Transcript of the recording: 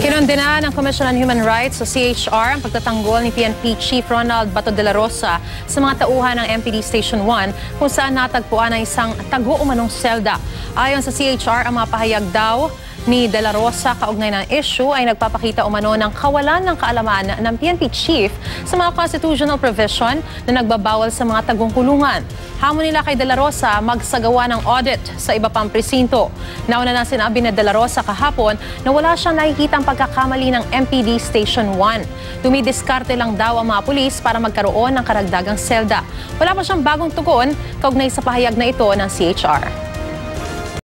Kinondena ng Commission on Human Rights o CHR ang pagtatanggol ni PNP Chief Ronald Bato de la Rosa sa mga tauhan ng MPD Station 1 kung saan natagpuan ay isang tago-umanong selda. Ayon sa CHR, ang mga pahayag daw ni De La Rosa kaugnay ng issue ay nagpapakita umano ng kawalan ng kaalaman ng PNP Chief sa mga constitutional provision na nagbabawal sa mga tagong kulungan. Hamon nila kay De La Rosa magsagawa ng audit sa iba pang presinto. Nauna na sinabi na De La Rosa kahapon na wala siyang nakikitang pagkakamali ng MPD Station 1. Dumidiskarte lang daw ang mga pulis para magkaroon ng karagdagang selda. Wala pa siyang bagong tugon kaugnay sa pahayag na ito ng CHR.